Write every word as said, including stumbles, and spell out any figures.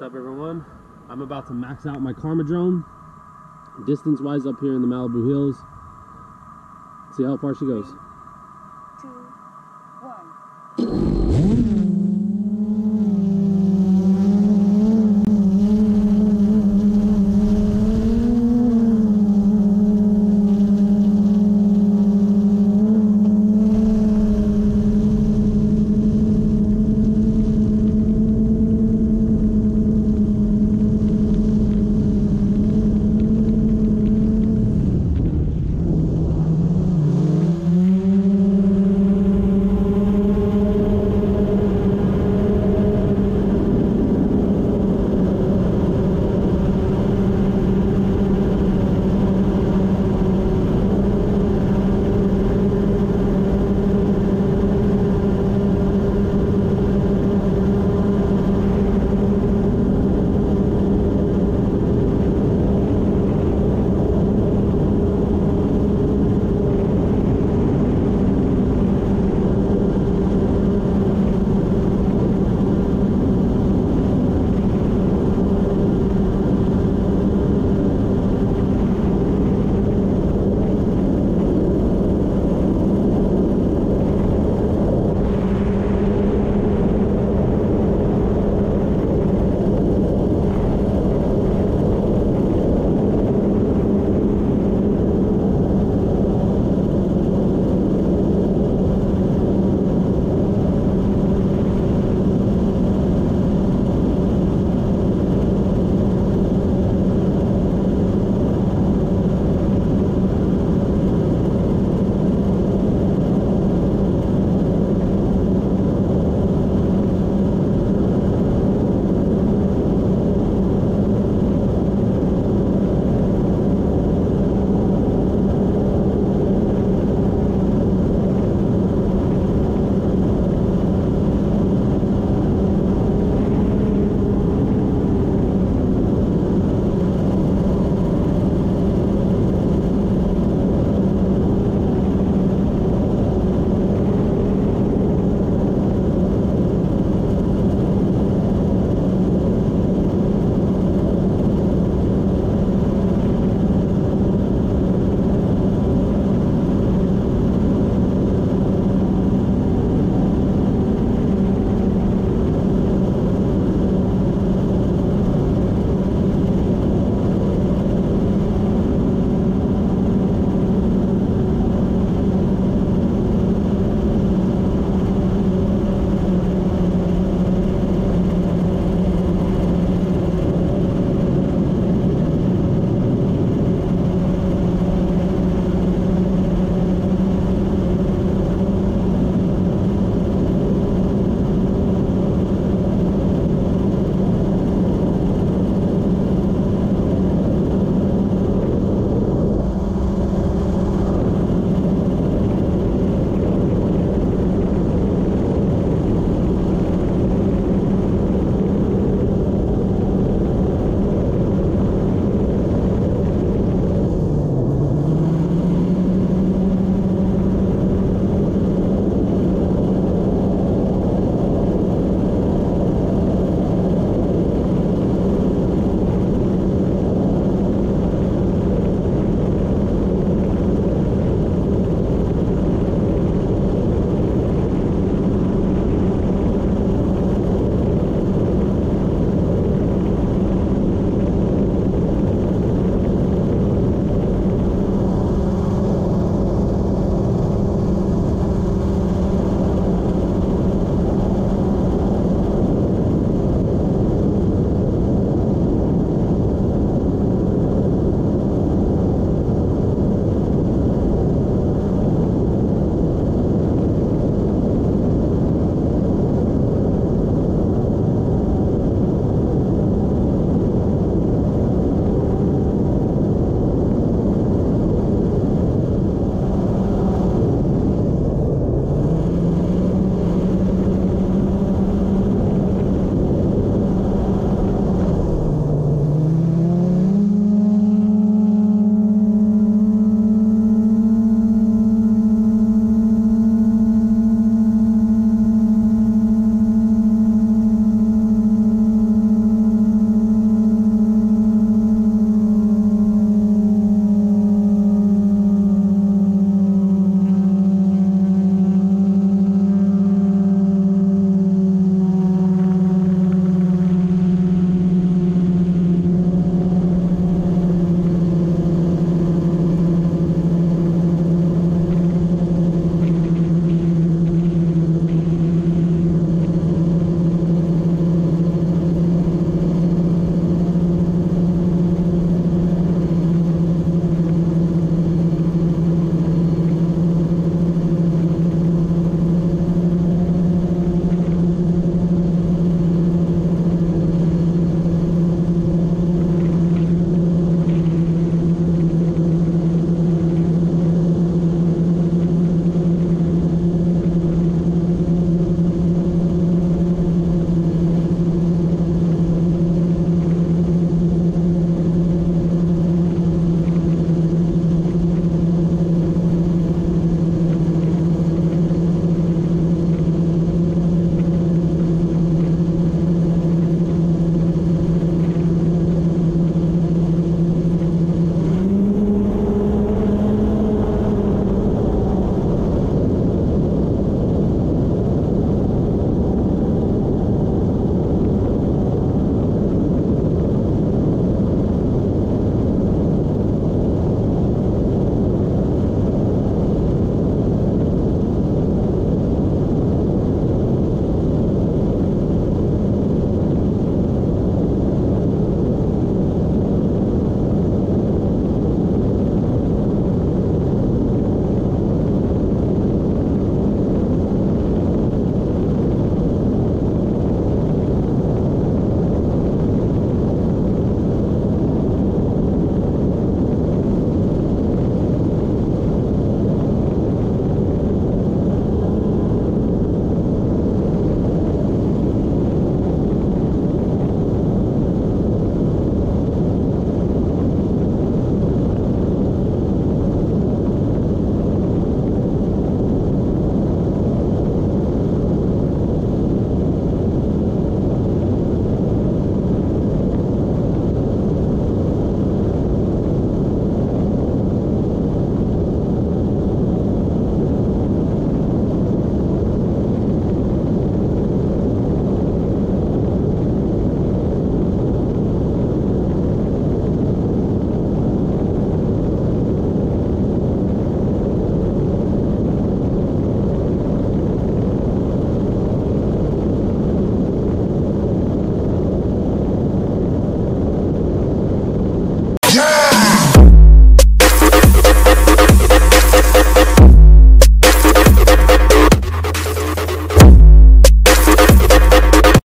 What's up, everyone? I'm about to max out my Karma Drone distance wise up here in the Malibu Hills. See how far she goes.